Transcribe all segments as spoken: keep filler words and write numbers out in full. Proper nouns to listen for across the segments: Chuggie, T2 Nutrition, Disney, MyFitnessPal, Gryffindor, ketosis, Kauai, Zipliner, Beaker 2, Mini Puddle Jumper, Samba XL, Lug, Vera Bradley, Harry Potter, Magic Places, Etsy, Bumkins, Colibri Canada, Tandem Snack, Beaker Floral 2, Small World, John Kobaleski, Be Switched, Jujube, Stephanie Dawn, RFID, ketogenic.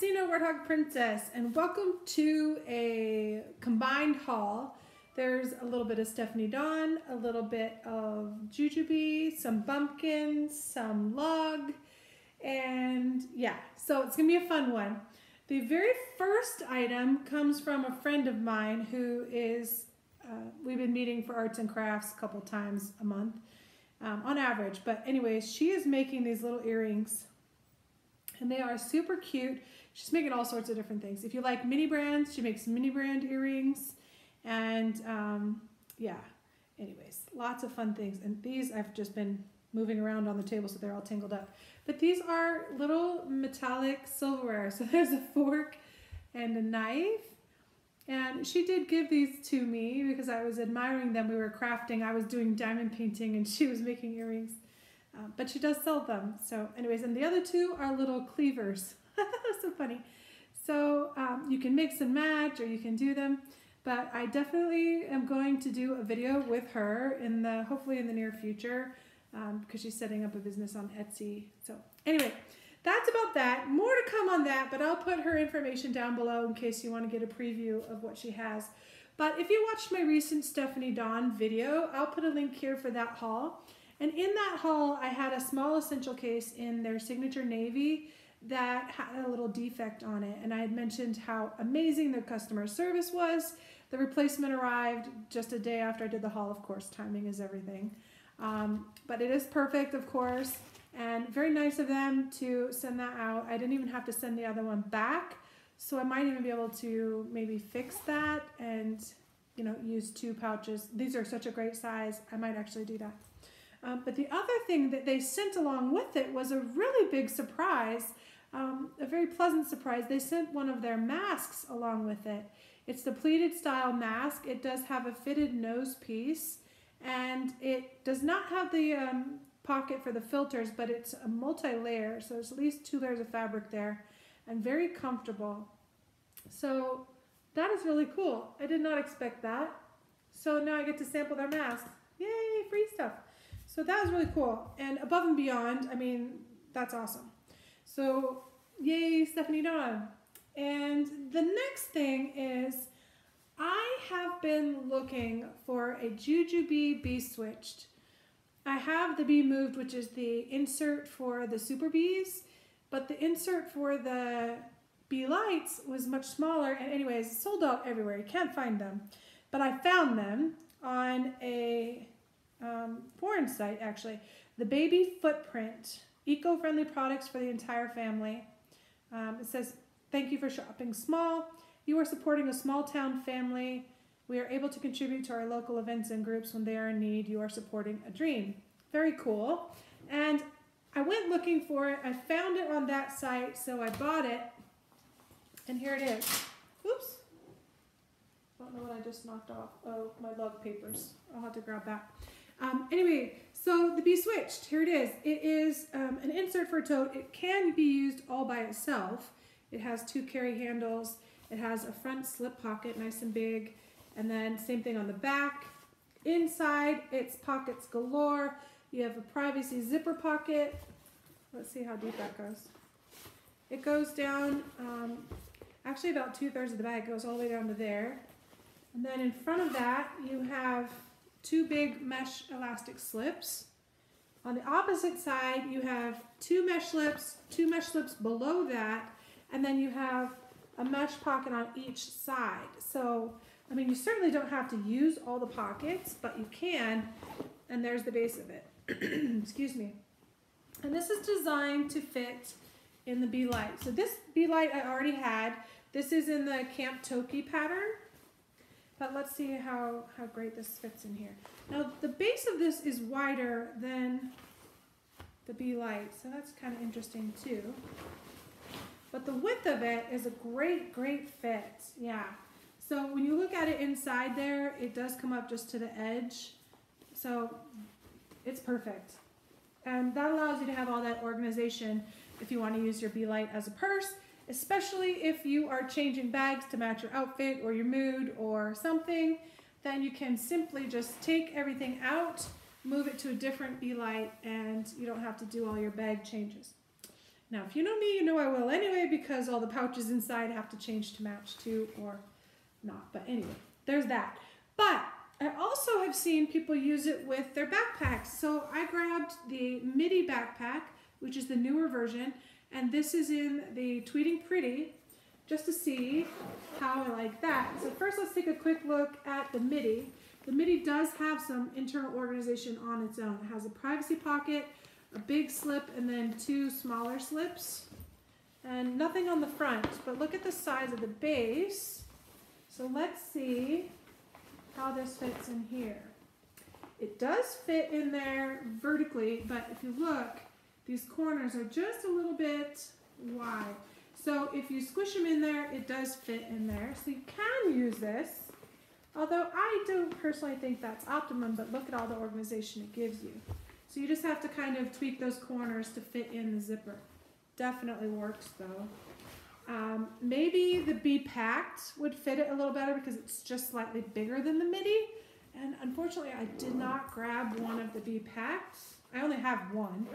Christina Warthog Princess, and welcome to a combined haul. There's a little bit of Stephanie Dawn, a little bit of Jujube, some Bumkins, some Log, and yeah, so it's gonna be a fun one. The very first item comes from a friend of mine who is, uh, we've been meeting for arts and crafts a couple times a month um, on average, but anyways, she is making these little earrings and they are super cute. She's making all sorts of different things. If you like mini brands, she makes mini brand earrings. And um, yeah, anyways, lots of fun things. And these I've just been moving around on the table so they're all tangled up. But these are little metallic silverware. So there's a fork and a knife. And she did give these to me because I was admiring them. We were crafting. I was doing diamond painting and she was making earrings. Uh, but she does sell them. So anyways, and the other two are little cleavers. So funny. So um, you can mix and match or you can do them. But I definitely am going to do a video with her in the, hopefully in the near future, um, because she's setting up a business on Etsy. So anyway, that's about that. More to come on that, but I'll put her information down below in case you want to get a preview of what she has. But if you watched my recent Stephanie Dawn video, I'll put a link here for that haul. And in that haul, I had a small essential case in their signature navy that had a little defect on it. And I had mentioned how amazing their customer service was. The replacement arrived just a day after I did the haul, of course. Timing is everything. Um, but it is perfect, of course, and very nice of them to send that out. I didn't even have to send the other one back. So I might even be able to maybe fix that and, you know, use two pouches. These are such a great size. I might actually do that. Um, but the other thing that they sent along with it was a really big surprise, um, a very pleasant surprise. They sent one of their masks along with it. It's the pleated style mask. It does have a fitted nose piece and it does not have the um, pocket for the filters, but it's a multi-layer. So there's at least two layers of fabric there and very comfortable. So that is really cool. I did not expect that. So now I get to sample their masks. Yay, free stuff. So that was really cool. And above and beyond, I mean, that's awesome. So yay, Stephanie Dawn. And the next thing is I have been looking for a Jujube Be Switched. I have the Bee Moved, which is the insert for the Super Bees, but the insert for the Bee Lights was much smaller. And anyways, sold out everywhere. You can't find them. But I found them on a Um, foreign site, actually. The Baby Footprint, eco-friendly products for the entire family. Um, it says, thank you for shopping small. You are supporting a small town family. We are able to contribute to our local events and groups when they are in need. You are supporting a dream. Very cool. And I went looking for it. I found it on that site, so I bought it. And here it is. Oops. I don't know what I just knocked off. Oh, my log papers. I'll have to grab that. Um, anyway, so the Be Switched, here it is. It is um, an insert for a tote. It can be used all by itself. It has two carry handles. It has a front slip pocket, nice and big. And then same thing on the back. Inside, it's pockets galore. You have a privacy zipper pocket. Let's see how deep that goes. It goes down, um, actually about two thirds of the bag. It goes all the way down to there. And then in front of that, you have two big mesh elastic slips. On the opposite side, you have two mesh slips, two mesh slips below that, and then you have a mesh pocket on each side. So, I mean, you certainly don't have to use all the pockets, but you can, and there's the base of it. Excuse me. And this is designed to fit in the Bee Light. So this Bee Light I already had. This is in the Camp Toki pattern. But let's see how, how great this fits in here. Now, the base of this is wider than the Bee Light, so that's kind of interesting too. But the width of it is a great, great fit, yeah. So when you look at it inside there, it does come up just to the edge. So it's perfect. And that allows you to have all that organization if you want to use your Bee Light as a purse. Especially if you are changing bags to match your outfit or your mood or something, then you can simply just take everything out, move it to a different Bee Light, and you don't have to do all your bag changes. Now, if you know me, you know I will anyway, because all the pouches inside have to change to match too, or not. But anyway, there's that. But I also have seen people use it with their backpacks. So I grabbed the midi backpack, which is the newer version, and this is in the Tweeting Pretty, just to see how I like that. So first let's take a quick look at the midi. The midi does have some internal organization on its own. It has a privacy pocket, a big slip, and then two smaller slips, and nothing on the front, but look at the size of the base. So let's see how this fits in here. It does fit in there vertically, but if you look, these corners are just a little bit wide. So if you squish them in there, it does fit in there. So you can use this, although I don't personally think that's optimum, but look at all the organization it gives you. So you just have to kind of tweak those corners to fit in the zipper. Definitely works though. Um, maybe the Be Packed would fit it a little better because it's just slightly bigger than the midi. And unfortunately I did not grab one of the Be Packed. I only have one,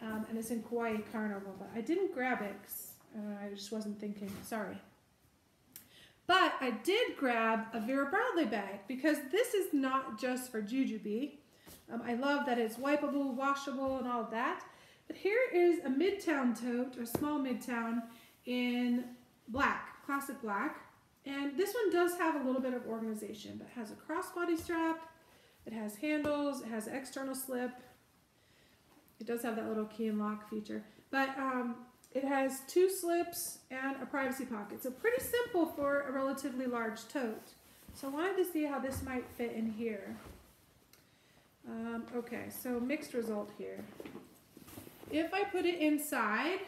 um, and it's in Kauai Carnival, but I didn't grab it because uh, I just wasn't thinking, sorry. But I did grab a Vera Bradley bag because this is not just for Jujube. Um, I love that it's wipeable, washable, and all of that. But here is a Midtown tote, or small Midtown, in black, classic black. And this one does have a little bit of organization, but it has a crossbody strap, it has handles, it has an external slip. It does have that little key and lock feature. But um, it has two slips and a privacy pocket. So pretty simple for a relatively large tote. So I wanted to see how this might fit in here. Um, okay, so mixed result here. If I put it inside,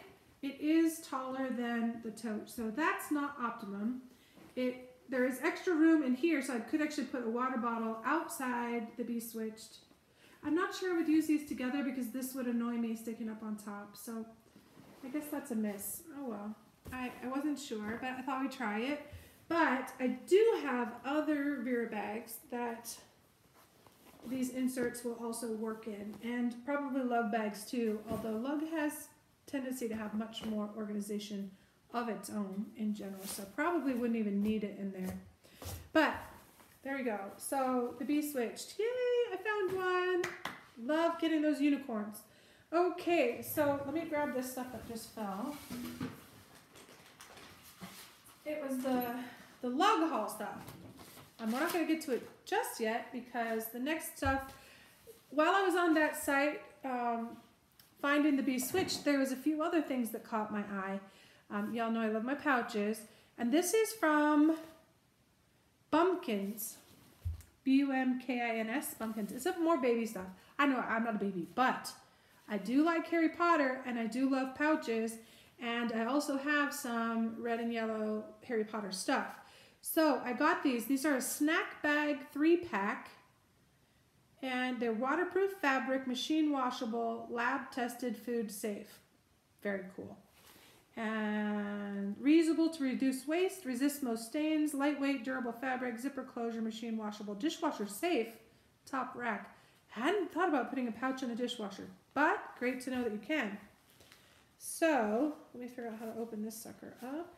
it is taller than the tote, so that's not optimum. It there is extra room in here, so I could actually put a water bottle outside the Be Switched. I'm not sure I would use these together because this would annoy me sticking up on top, so I guess that's a miss. Oh well, I, I wasn't sure, but I thought we'd try it. But I do have other Vera bags that these inserts will also work in, and probably lug bags too, although lug has tendency to have much more organization of its own in general, so probably wouldn't even need it in there. But there you go. So the Be Switched. Yay, I found one. Love getting those unicorns. Okay, so let me grab this stuff that just fell. It was the, the lug haul stuff. Um, we're not going to get to it just yet because the next stuff, while I was on that site um, finding the Be Switched, there was a few other things that caught my eye. Um, Y'all know I love my pouches. And this is from Bumkins, B U M K I N S, Bumkins. It's more baby stuff. I know I'm not a baby, but I do like Harry Potter and I do love pouches. And I also have some red and yellow Harry Potter stuff. So I got these. These are a snack bag three pack, and they're waterproof fabric, machine washable, lab tested, food safe. Very cool. And reusable to reduce waste, resist most stains, lightweight, durable fabric, zipper closure, machine washable, dishwasher safe, top rack. Hadn't thought about putting a pouch in the dishwasher, but great to know that you can. So let me figure out how to open this sucker up.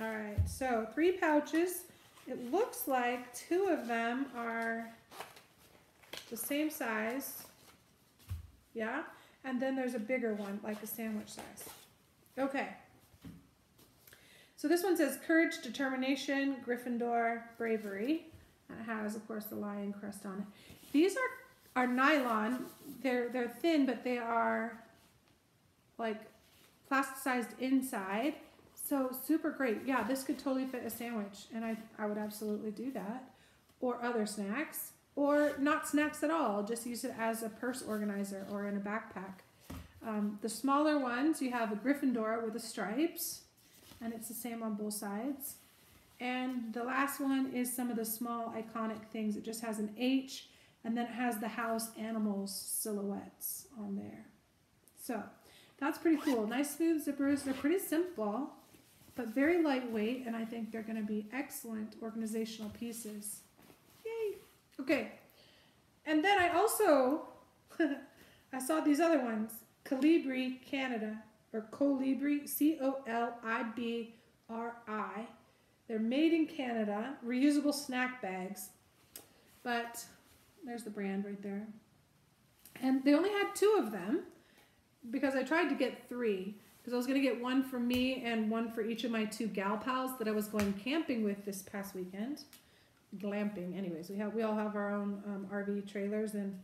All right, so three pouches. It looks like two of them are the same size. Yeah, and then there's a bigger one, like a sandwich size. Okay. So this one says Courage, Determination, Gryffindor, Bravery. And it has, of course, the lion crest on it. These are, are nylon. They're, they're thin, but they are like plasticized inside. So super great. Yeah, this could totally fit a sandwich, and I, I would absolutely do that, or other snacks, or not snacks at all. Just use it as a purse organizer or in a backpack. Um, the smaller ones, you have a Gryffindor with the stripes, and it's the same on both sides. And the last one is some of the small iconic things. It just has an H, and then it has the house animals silhouettes on there. So that's pretty cool. Nice smooth zippers. They're pretty simple, but very lightweight, and I think they're going to be excellent organizational pieces. Yay! Okay, and then I also, I saw these other ones. Colibri Canada, or Colibri, C O L I B R I. They're made in Canada, reusable snack bags. But there's the brand right there. And they only had two of them because I tried to get three, because I was going to get one for me and one for each of my two gal pals that I was going camping with this past weekend. Glamping. Anyways, we have we all have our own um, R V trailers, and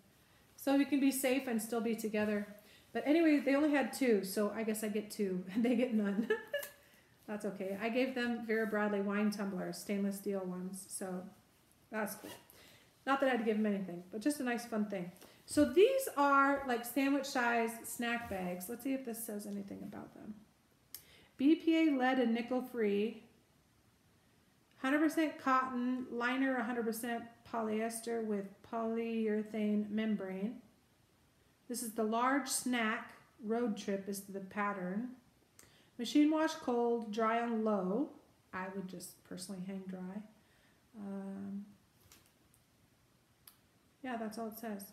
so we can be safe and still be together. But anyway, they only had two, so I guess I get two and they get none. That's okay. I gave them Vera Bradley wine tumblers, stainless steel ones, so that's cool. Not that I had to give them anything, but just a nice fun thing. So these are like sandwich size snack bags. Let's see if this says anything about them. B P A lead and nickel free. one hundred percent cotton, liner one hundred percent polyester with polyurethane membrane. This is the large snack, road trip is the pattern. Machine wash cold, dry on low. I would just personally hang dry. Um, yeah, that's all it says.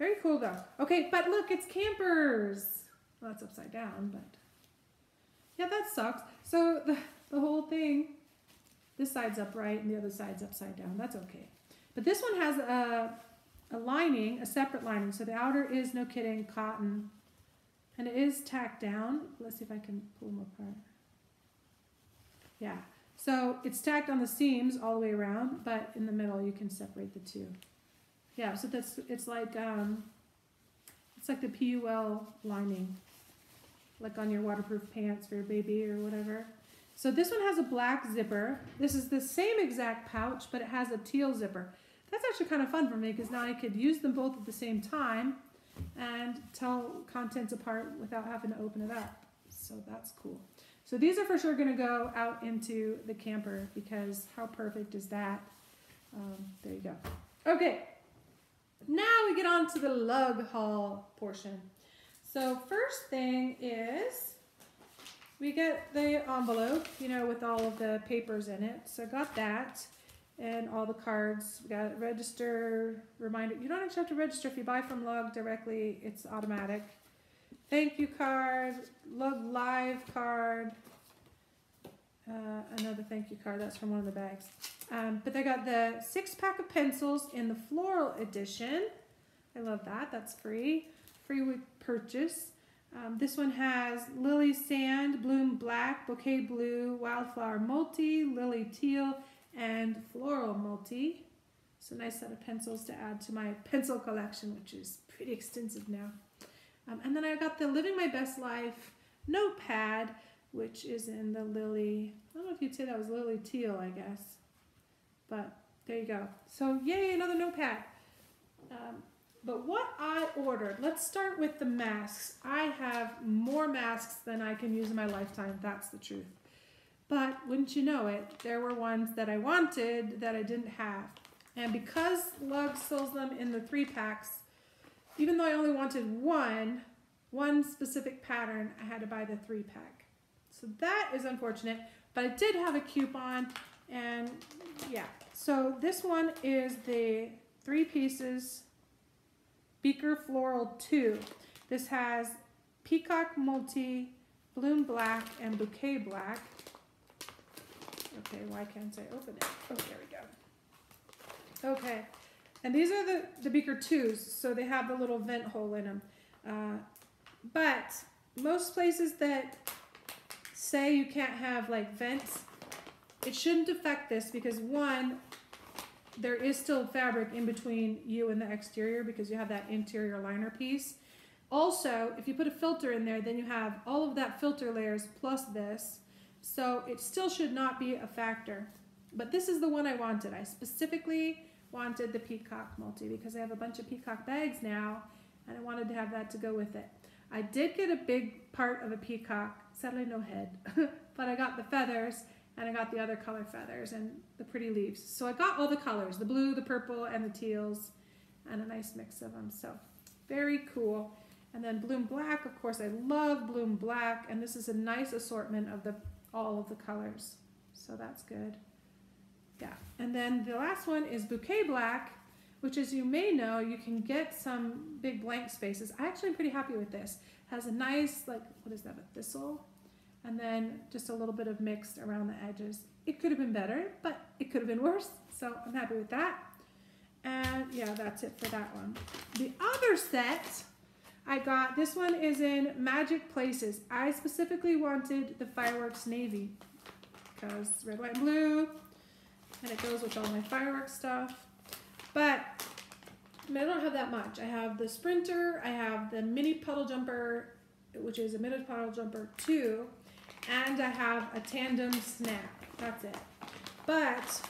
Very cool though. Okay, but look, it's campers. Well, that's upside down, but yeah, that sucks. So the, the whole thing, this side's upright and the other side's upside down. That's okay. But this one has a, a lining, a separate lining. So the outer is, no kidding, cotton. And it is tacked down. Let's see if I can pull them apart. Yeah. So it's tacked on the seams all the way around, but in the middle you can separate the two. Yeah, so that's, it's like um, it's like the P U L lining, like on your waterproof pants for your baby or whatever. So this one has a black zipper. This is the same exact pouch, but it has a teal zipper. That's actually kind of fun for me because now I could use them both at the same time and tell contents apart without having to open it up. So that's cool. So these are for sure going to go out into the camper because how perfect is that? Um, there you go. Okay, now we get on to the lug haul portion. So first thing is, we get the envelope, you know, with all of the papers in it. So I got that and all the cards. We got register, reminder. You don't actually have to register if you buy from Lug directly. It's automatic. Thank you card, Lug Live card. Uh, another thank you card. That's from one of the bags. Um, but they got the six pack of pencils in the floral edition. I love that. That's free. Free with purchase. Um, this one has Lily Sand, Bloom Black, Bouquet Blue, Wildflower Multi, Lily Teal, and Floral Multi. So nice set of pencils to add to my pencil collection, which is pretty extensive now. Um, and then I got the Living My Best Life notepad, which is in the Lily, I don't know if you'd say that was Lily Teal, I guess. But there you go. So yay, another notepad. Um, But what I ordered, let's start with the masks. I have more masks than I can use in my lifetime, that's the truth. But wouldn't you know it, there were ones that I wanted that I didn't have. And because Lug sells them in the three packs, even though I only wanted one, one specific pattern, I had to buy the three pack. So that is unfortunate, but I did have a coupon, and yeah. So this one is the three pieces Beaker Floral two. This has Peacock Multi, Bloom Black, and Bouquet Black. Okay, why can't I open it? Oh, there we go. Okay, and these are the, the Beaker twos, so they have the little vent hole in them. Uh, but most places that say you can't have like vents, it shouldn't affect this because one, there is still fabric in between you and the exterior because you have that interior liner piece. Also, if you put a filter in there, then you have all of that filter layers plus this. So it still should not be a factor. But this is the one I wanted. I specifically wanted the Peacock Multi because I have a bunch of Peacock bags now and I wanted to have that to go with it. I did get a big part of a peacock, sadly no head, but I got the feathers. And I got the other color feathers and the pretty leaves. So I got all the colors, the blue, the purple, and the teals, and a nice mix of them. So very cool. And then Bloom Black, of course, I love Bloom Black. And this is a nice assortment of the all of the colors. So that's good. Yeah. And then the last one is Bouquet Black, which as you may know, you can get some big blank spaces. I actually am pretty happy with this. Has a nice, like, what is that, a thistle? And then just a little bit of mixed around the edges. It could have been better, but it could have been worse. So I'm happy with that. And yeah, that's it for that one. The other set I got, this one is in Magic Places. I specifically wanted the Fireworks Navy because red, white, and blue, and it goes with all my fireworks stuff. But I mean, I don't have that much. I have the Sprinter, I have the Mini Puddle Jumper, which is a Mini Puddle Jumper two, and I have a Tandem Snack. That's it. But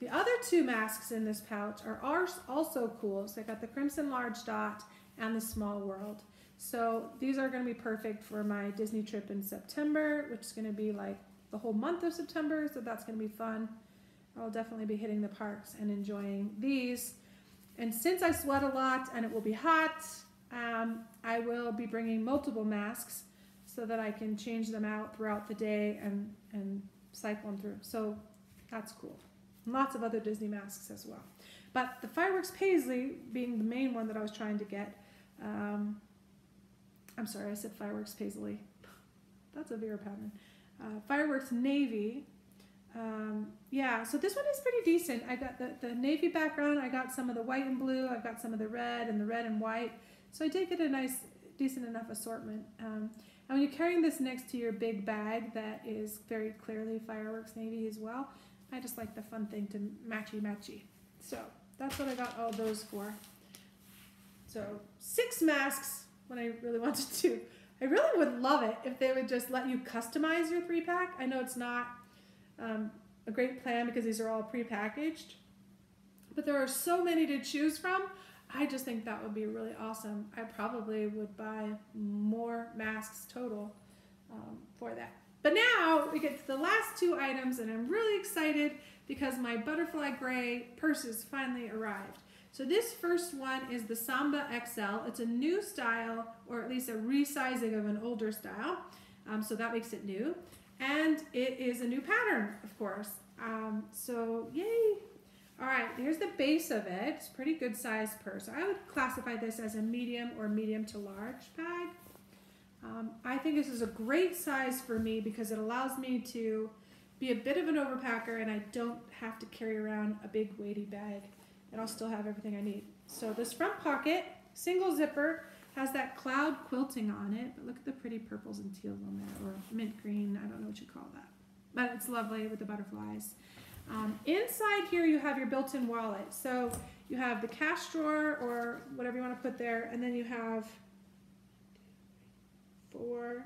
the other two masks in this pouch are also cool. So I got the Crimson Large Dot and the Small World. So these are going to be perfect for my Disney trip in September, which is going to be like the whole month of September. So that's going to be fun. I'll definitely be hitting the parks and enjoying these. And since I sweat a lot and it will be hot, um, I will be bringing multiple masks so that I can change them out throughout the day and, and cycle them through. So that's cool. Lots of other Disney masks as well. But the Fireworks Paisley being the main one that I was trying to get. Um, I'm sorry, I said Fireworks Paisley. That's a Vera pattern. Uh, Fireworks Navy. Um, yeah, so this one is pretty decent. I got the, the navy background. I got some of the white and blue. I've got some of the red and the red and white. So I did get a nice, decent enough assortment. Um, and when you're carrying this next to your big bag that is very clearly Fireworks Navy as well, I just like the fun thing to matchy-matchy. So that's what I got all those for. So six masks when I really wanted to. I really would love it if they would just let you customize your three pack. I know it's not um, a great plan because these are all pre-packaged, but there are so many to choose from. I just think that would be really awesome. I probably would buy more masks total um, for that. But now we get to the last two items, and I'm really excited because my butterfly gray purses finally arrived. So this first one is the Samba X L. It's a new style, or at least a resizing of an older style, um, so that makes it new. And it is a new pattern, of course. Um, so yay! All right, here's the base of it. It's a pretty good size purse. I would classify this as a medium or medium to large bag. Um, I think this is a great size for me because it allows me to be a bit of an overpacker and I don't have to carry around a big weighty bag and I'll still have everything I need. So this front pocket, single zipper, has that cloud quilting on it, but look at the pretty purples and teals on there, or mint green, I don't know what you call that. But it's lovely with the butterflies. Um, inside here you have your built-in wallet. So you have the cash drawer or whatever you want to put there, and then you have four,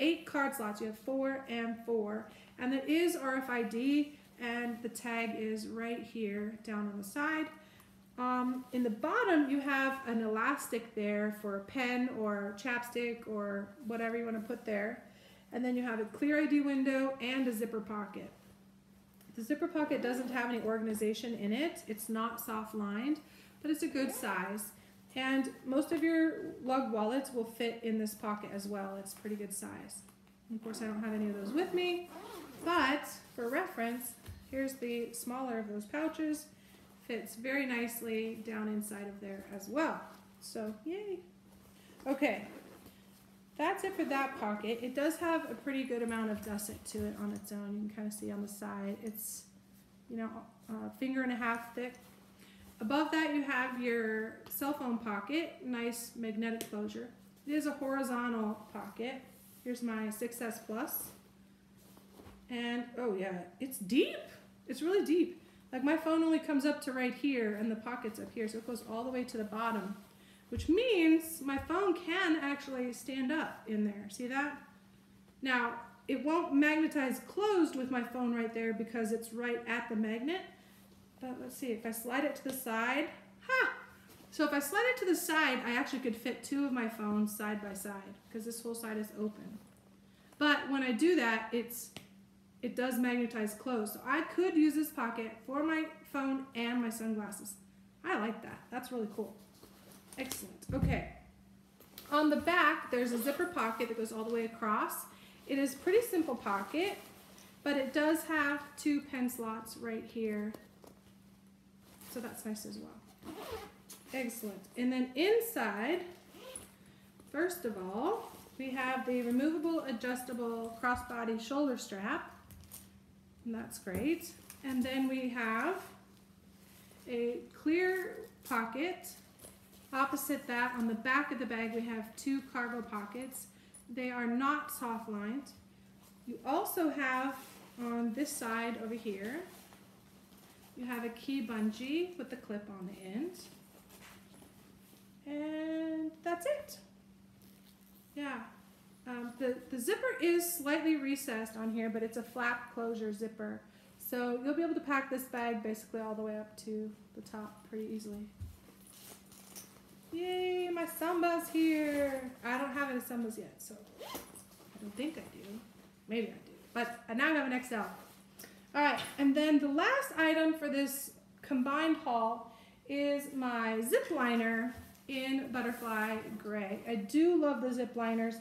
eight card slots. You have four and four. And it is R F I D, and the tag is right here down on the side. Um, in the bottom, you have an elastic there for a pen or chapstick or whatever you want to put there. And then you have a clear I D window and a zipper pocket. The zipper pocket doesn't have any organization in it. It's not soft lined, but it's a good size. And most of your lug wallets will fit in this pocket as well. It's pretty good size. And of course, I don't have any of those with me, but for reference, here's the smaller of those pouches. Fits very nicely down inside of there as well. So, yay. Okay, that's it for that pocket. It does have a pretty good amount of gusset to it on its own. You can kind of see on the side. It's, you know, a finger and a half thick. Above that, you have your cell phone pocket, nice magnetic closure. It is a horizontal pocket. Here's my six S Plus. And, oh yeah, it's deep. It's really deep. Like my phone only comes up to right here and the pocket's up here, so it goes all the way to the bottom, which means my phone can actually stand up in there. See that? Now, it won't magnetize closed with my phone right there because it's right at the magnet. But let's see, if I slide it to the side, ha! So if I slide it to the side, I actually could fit two of my phones side by side because this whole side is open. But when I do that, it's it does magnetize closed. So I could use this pocket for my phone and my sunglasses. I like that. That's really cool. Excellent. Okay. On the back, there's a zipper pocket that goes all the way across. It is a pretty simple pocket, but it does have two pen slots right here. So that's nice as well. Excellent. And then inside, First of all, we have the removable adjustable crossbody shoulder strap, and that's great. And then we have a clear pocket. Opposite that, on the back of the bag, we have two cargo pockets. They are not soft lined. You also have on this side over here, you have a key bungee with the clip on the end. And that's it. Yeah, um, the, the zipper is slightly recessed on here, but it's a flap closure zipper. So you'll be able to pack this bag basically all the way up to the top pretty easily. Yay, my Samba's here. I don't have any Sambas yet, so I don't think I do. Maybe I do, but I now have an X L. All right, and then the last item for this combined haul is my Zipliner in butterfly gray. I do love the Zipliners,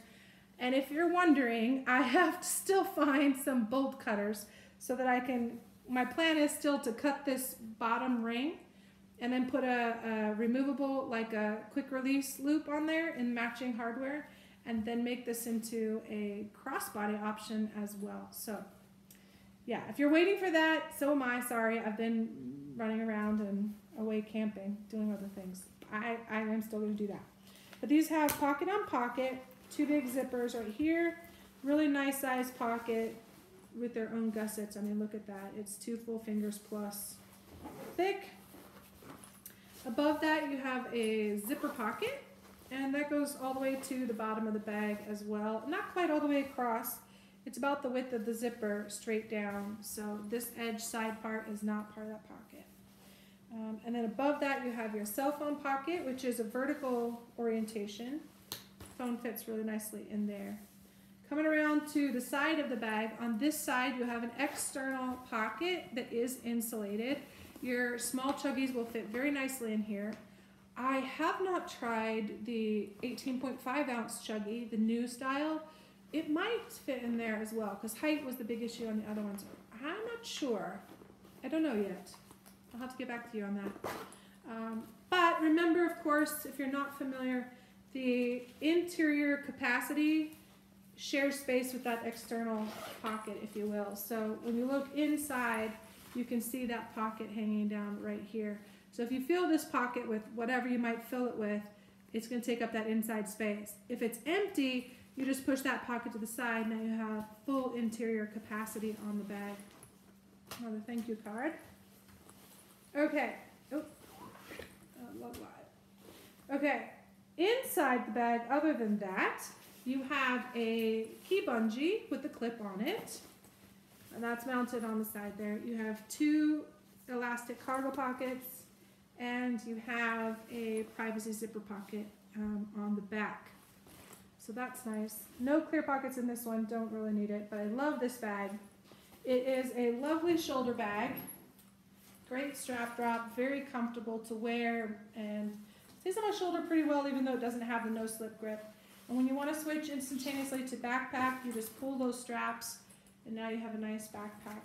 and if you're wondering, I have to still find some bolt cutters so that I can, my plan is still to cut this bottom ring and then put a, a removable, like a quick release loop on there in matching hardware, and then make this into a crossbody option as well. So yeah, if you're waiting for that, so am I. Sorry, I've been running around and away camping, doing other things. I, I am still gonna do that. But these have pocket on pocket, two big zippers right here, really nice size pocket with their own gussets. I mean, look at that. It's two full fingers plus thick. Above that, you have a zipper pocket, and that goes all the way to the bottom of the bag as well. Not quite all the way across. It's about the width of the zipper straight down, so this edge side part is not part of that pocket. Um, and then above that, you have your cell phone pocket, which is a vertical orientation. Phone fits really nicely in there. Coming around to the side of the bag, on this side, you have an external pocket that is insulated. Your small chuggies will fit very nicely in here. I have not tried the eighteen point five ounce chuggie, the new style. It might fit in there as well, because height was the big issue on the other ones. I'm not sure. I don't know yet. I'll have to get back to you on that. Um, but remember, of course, if you're not familiar, the interior capacity shares space with that external pocket, if you will. So when you look inside, you can see that pocket hanging down right here. So if you fill this pocket with whatever you might fill it with, it's going to take up that inside space. If it's empty, you just push that pocket to the side. Now you have full interior capacity on the bag. Another thank you card. Okay. Oh, I love live. Okay. Inside the bag, other than that, you have a key bungee with the clip on it. And that's mounted on the side there. You have two elastic cargo pockets, and you have a privacy zipper pocket um, on the back. So that's nice. No clear pockets in this one, don't really need it, but I love this bag. It is a lovely shoulder bag, great strap drop, very comfortable to wear, and stays on my shoulder pretty well even though it doesn't have the no slip grip. And when you want to switch instantaneously to backpack, you just pull those straps, and now you have a nice backpack.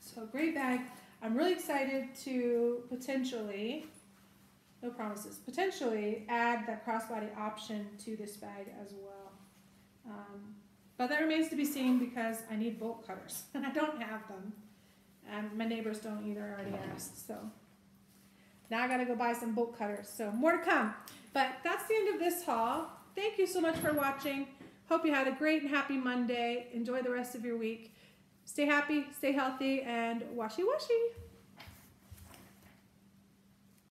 So great bag. I'm really excited to potentially, no promises, potentially add that crossbody option to this bag as well. Um, but that remains to be seen because I need bolt cutters and I don't have them. And my neighbors don't either, I already asked. So now I gotta go buy some bolt cutters. So more to come. But that's the end of this haul. Thank you so much for watching. Hope you had a great and happy Monday. Enjoy the rest of your week. Stay happy, stay healthy, and washy-washy.